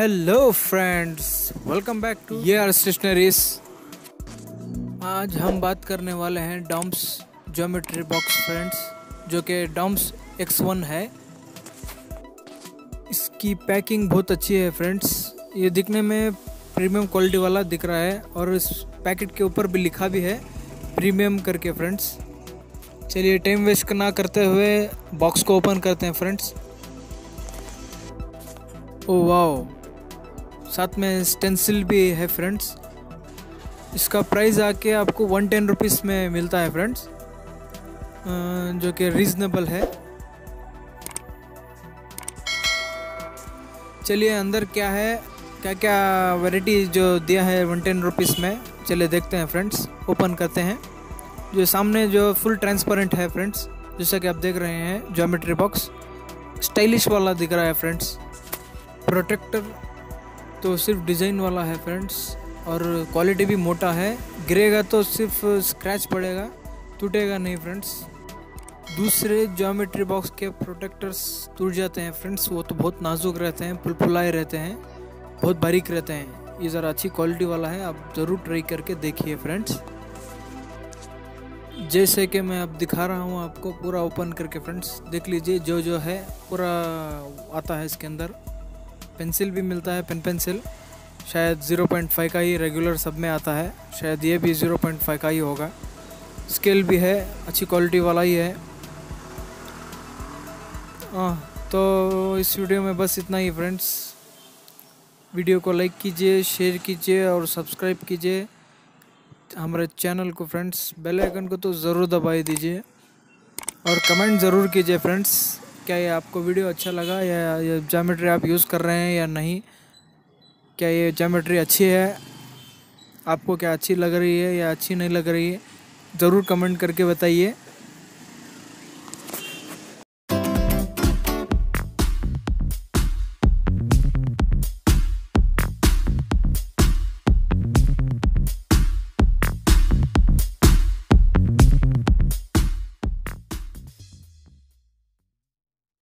Hello friends, welcome back to ये R stationeries. आज हम बात करने वाले हैं डॉम्स ज्योमेट्री बॉक्स फ्रेंड्स, जो कि डॉम्स X1 है। इसकी पैकिंग बहुत अच्छी है फ्रेंड्स, ये दिखने में प्रीमियम क्वालिटी वाला दिख रहा है और इस पैकेट के ऊपर भी लिखा भी है प्रीमियम करके फ्रेंड्स। चलिए टाइम वेस्ट ना करते हुए बॉक्स को ओपन करते हैं फ्रेंड्स। ओ वाओ, साथ में स्टेंसिल भी है फ्रेंड्स। इसका प्राइस आके आपको 110 रुपीज़ में मिलता है फ्रेंड्स, जो कि रीजनेबल है। चलिए अंदर क्या है, क्या क्या वैरायटी जो दिया है 110 रुपीज़ में, चलिए देखते हैं फ्रेंड्स। ओपन करते हैं। जो सामने जो फुल ट्रांसपेरेंट है फ्रेंड्स, जैसा कि आप देख रहे हैं ज्योमेट्री बॉक्स स्टाइलिश वाला दिख रहा है फ्रेंड्स। प्रोटेक्टर तो सिर्फ डिज़ाइन वाला है फ्रेंड्स, और क्वालिटी भी मोटा है, गिरेगा तो सिर्फ स्क्रैच पड़ेगा, टूटेगा नहीं फ्रेंड्स। दूसरे ज्योमेट्री बॉक्स के प्रोटेक्टर्स टूट जाते हैं फ्रेंड्स, वो तो बहुत नाजुक रहते हैं, पुलपुलाए रहते हैं, बहुत बारीक रहते हैं। ये ज़रा अच्छी क्वालिटी वाला है, आप ज़रूर ट्राई करके देखिए फ्रेंड्स। जैसे कि मैं अब दिखा रहा हूँ आपको पूरा ओपन करके फ्रेंड्स, देख लीजिए जो जो है पूरा आता है। इसके अंदर पेंसिल भी मिलता है, पेन पेंसिल शायद 0.5 का ही रेगुलर सब में आता है, शायद ये भी 0.5 का ही होगा। स्केल भी है, अच्छी क्वालिटी वाला ही है। तो इस वीडियो में बस इतना ही फ्रेंड्स। वीडियो को लाइक कीजिए, शेयर कीजिए और सब्सक्राइब कीजिए हमारे चैनल को फ्रेंड्स। बेल आइकन को तो ज़रूर दबा दीजिए और कमेंट ज़रूर कीजिए फ्रेंड्स, क्या ये आपको वीडियो अच्छा लगा, या ये ज्योमेट्री आप यूज़ कर रहे हैं या नहीं, क्या ये ज्योमेट्री अच्छी है, आपको क्या अच्छी लग रही है या अच्छी नहीं लग रही है, ज़रूर कमेंट करके बताइए।